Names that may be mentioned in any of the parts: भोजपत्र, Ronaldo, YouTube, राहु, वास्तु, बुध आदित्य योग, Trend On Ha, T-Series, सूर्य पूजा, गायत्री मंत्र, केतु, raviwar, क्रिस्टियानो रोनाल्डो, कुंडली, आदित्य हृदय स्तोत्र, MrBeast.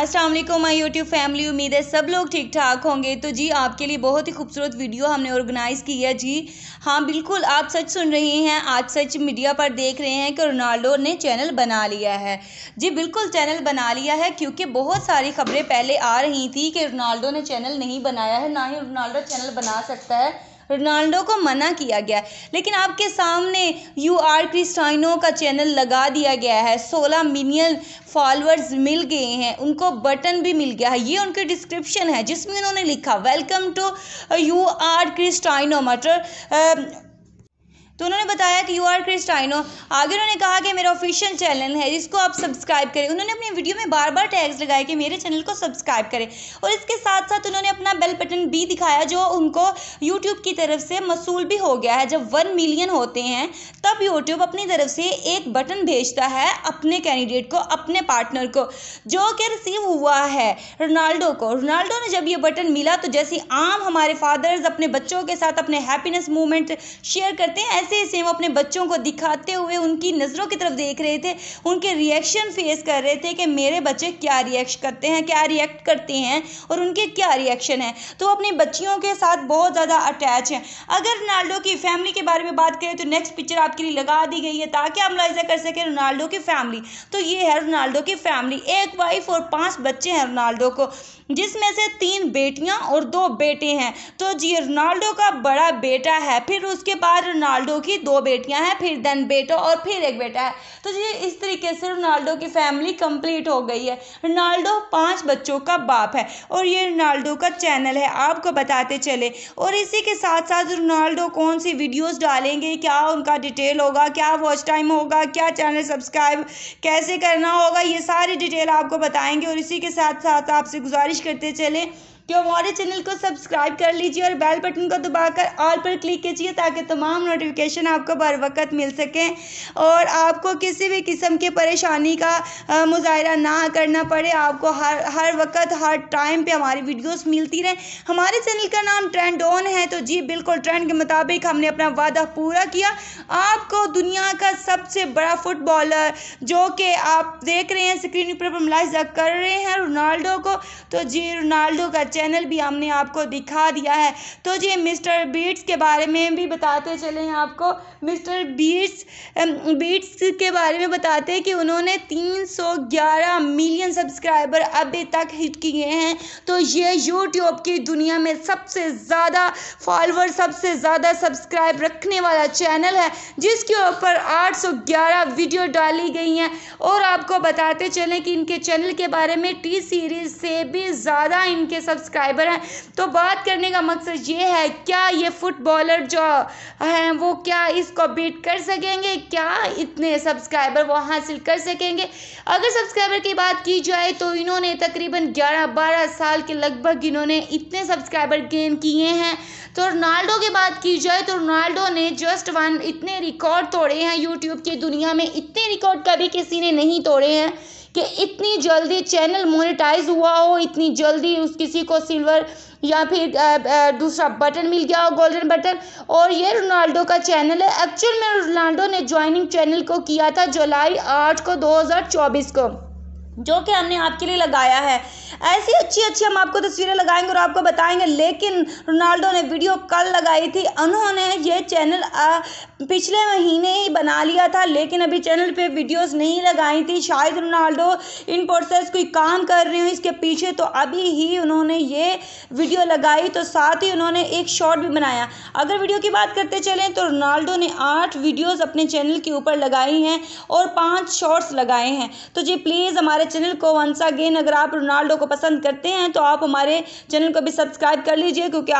अस्सलाम वालेकुम my YouTube family, उम्मीद है सब लोग ठीक ठाक होंगे। तो जी आपके लिए बहुत ही खूबसूरत वीडियो हमने ऑर्गेनाइज़ की है। जी हाँ बिल्कुल, आप सच सुन रहे हैं, आप सच मीडिया पर देख रहे हैं कि रोनाल्डो ने चैनल बना लिया है। जी बिल्कुल चैनल बना लिया है, क्योंकि बहुत सारी खबरें पहले आ रही थी कि रोनाल्डो ने चैनल नहीं बनाया है, ना ही रोनाल्डो चैनल बना सकता है, रोनाल्डो को मना किया गया। लेकिन आपके सामने क्रिस्टियानो का चैनल लगा दिया गया है, 16 मिलियन फॉलोअर्स मिल गए हैं, उनको बटन भी मिल गया है। ये उनके डिस्क्रिप्शन है जिसमें उन्होंने लिखा वेलकम टू क्रिस्टियानो मटर। तो उन्होंने बताया कि क्रिस्टियानो। आगे उन्होंने कहा कि मेरा ऑफिशियल चैनल है, इसको आप सब्सक्राइब करें। उन्होंने अपनी वीडियो में बार बार टैग्स लगाए कि मेरे चैनल को सब्सक्राइब करें, और इसके साथ साथ उन्होंने अपना बेल बटन भी दिखाया जो उनको यूट्यूब की तरफ से मसूल भी हो गया है। जब 1 मिलियन होते हैं तब यूट्यूब अपनी तरफ से एक बटन भेजता है अपने कैंडिडेट को, अपने पार्टनर को, जो कि रिसीव हुआ है रोनाल्डो को। रोनाल्डो ने जब ये बटन मिला तो जैसे आम हमारे फादर्स अपने बच्चों के साथ अपने हैप्पीनेस मूवमेंट शेयर करते हैं, ऐसे ही सेम अपने बच्चों को दिखाते हुए उनकी नज़रों की तरफ देख रहे थे, उनके रिएक्शन फेस कर रहे थे कि मेरे बच्चे क्या रिएक्ट करते हैं, क्या रिएक्ट करते हैं और उनके क्या रिएक्शन है। तो अपनी बच्चियों के साथ बहुत ज़्यादा अटैच हैं। अगर रोनाल्डो की फैमिली के बारे में बात करें तो नेक्स्ट पिक्चर आपके लिए लगा दी गई है ताकि आप मुलायजा कर सकें रोनाल्डो की फैमिली। तो ये है रोनाल्डो की फैमिली, एक वाइफ और 5 बच्चे हैं रोनाल्डो को, जिसमें से 3 बेटियाँ और 2 बेटे हैं। तो जी रोनाल्डो का बड़ा बेटा है, फिर उसके बाद रोनाल्डो की 2 बेटियाँ हैं, फिर देन बेटा और फिर 1 बेटा है। तो जी इस तरीके से रोनाल्डो की फैमिली कंप्लीट हो गई है। रोनाल्डो 5 बच्चों का बाप है और ये रोनाल्डो का चैनल है, आपको बताते चले। और इसी के साथ साथ रोनाल्डो कौन सी वीडियोज़ डालेंगे, क्या उनका डिटेल होगा, क्या वॉच टाइम होगा, क्या चैनल सब्सक्राइब कैसे करना होगा, ये सारी डिटेल आपको बताएंगे। और इसी के साथ साथ आपसे गुजारिश करते चले कि हमारे चैनल को सब्सक्राइब कर लीजिए और बेल बटन को दबाकर ऑल पर क्लिक कीजिए ताकि तमाम नोटिफिकेशन आपको बर वक्त मिल सकें और आपको किसी भी किस्म की परेशानी का मुजाहरा ना करना पड़े। आपको हर वक्त हर टाइम पे हमारी वीडियोस मिलती रहें। हमारे चैनल का नाम ट्रेंड ऑन है। तो जी बिल्कुल ट्रेंड के मुताबिक हमने अपना वादा पूरा किया। आपको दुनिया का सबसे बड़ा फुटबॉलर जो कि आप देख रहे हैं स्क्रीन पर मुलाहिजा कर रहे हैं रोनाल्डो को, तो जी रोनाल्डो का चैनल भी हमने आपको दिखा दिया है। तो जी मिस्टर बीट्स के बारे में भी बताते चले हैं आपको। मिस्टर बीट्स के बारे में बताते हैं कि उन्होंने 311 मिलियन सब्सक्राइबर अभी तक हिट किए हैं। तो ये यूट्यूब की दुनिया में सबसे ज़्यादा फॉलोअर, सबसे ज़्यादा सब्सक्राइब रखने वाला चैनल है, जिसके ऊपर 811 वीडियो डाली गई हैं। और आपको बताते चलें कि इनके चैनल के बारे में T-Series से भी ज़्यादा इनके सब्सक्राइबर हैं। तो बात करने का मकसद ये है, क्या ये फुटबॉलर जो हैं वो क्या इसको बीट कर सकेंगे, क्या इतने सब्सक्राइबर वो हासिल कर सकेंगे। अगर सब्सक्राइबर की बात की जाए तो इन्होंने तकरीबन 11-12 साल के लगभग इन्होंने इतने सब्सक्राइबर गेन किए हैं। तो रोनाल्डो की बात की जाए तो रोनाल्डो ने जस्ट वन इतने रिकॉर्ड तोड़े हैं यूट्यूब की दुनिया में, इतने रिकॉर्ड कभी किसी ने नहीं तोड़े हैं कि इतनी जल्दी चैनल मोनेटाइज हुआ हो, इतनी जल्दी उस किसी को सिल्वर या फिर दूसरा बटन मिल गया हो, गोल्डन बटन। और ये रोनाल्डो का चैनल है। एक्चुअल में रोनाल्डो ने ज्वाइनिंग चैनल को किया था जुलाई 8, 2024 को, जो कि हमने आपके लिए लगाया है। ऐसी अच्छी अच्छी हम आपको तस्वीरें लगाएंगे और आपको बताएंगे। लेकिन रोनाल्डो ने वीडियो कल लगाई थी, उन्होंने ये चैनल पिछले महीने ही बना लिया था, लेकिन अभी चैनल पे वीडियोस नहीं लगाई थी। शायद रोनाल्डो इन प्रोसेस कोई काम कर रही हूँ इसके पीछे, तो अभी ही उन्होंने ये वीडियो लगाई। तो साथ ही उन्होंने एक शॉर्ट भी बनाया। अगर वीडियो की बात करते चलें तो रोनाल्डो ने 8 वीडियोज़ अपने चैनल के ऊपर लगाई हैं और 5 शॉर्ट्स लगाए हैं। तो जी प्लीज़ हमारे चैनल को वंस अगेन, अगर आप रोनाल्डो को पसंद करते हैं तो आप हमारे चैनल को भी सब्सक्राइब कर लीजिए, क्योंकि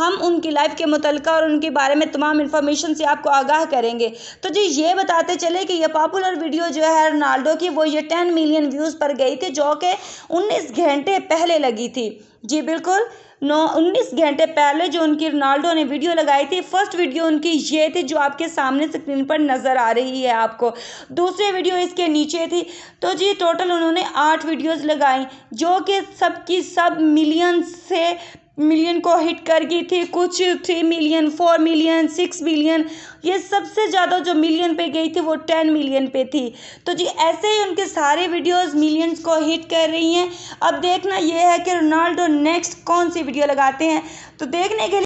हम उनकी लाइफ के मुतलका और उनके बारे में तमाम इन्फॉर्मेशन से आपको आगाह करेंगे। तो जी ये बताते चले कि ये पॉपुलर वीडियो जो है रोनाल्डो की, वो ये 10 मिलियन व्यूज़ पर गई थी, जो कि 19 घंटे पहले लगी थी। जी बिल्कुल 19 घंटे पहले जो उनकी रोनाल्डो ने वीडियो लगाई थी, फर्स्ट वीडियो उनकी ये थी जो आपके सामने स्क्रीन पर नज़र आ रही है आपको, दूसरी वीडियो इसके नीचे थी। तो जी टोटल उन्होंने 8 वीडियोज़ लगाई जो कि सबकी सब मिलियन से मिलियन को हिट कर गई थी, कुछ 3 मिलियन, 4 मिलियन, 6 मिलियन, ये सबसे ज़्यादा जो मिलियन पे गई थी वो 10 मिलियन पे थी। तो जी ऐसे ही उनके सारे वीडियोस मिलियंस को हिट कर रही हैं। अब देखना ये है कि रोनाल्डो नेक्स्ट कौन सी वीडियो लगाते हैं। तो देखने के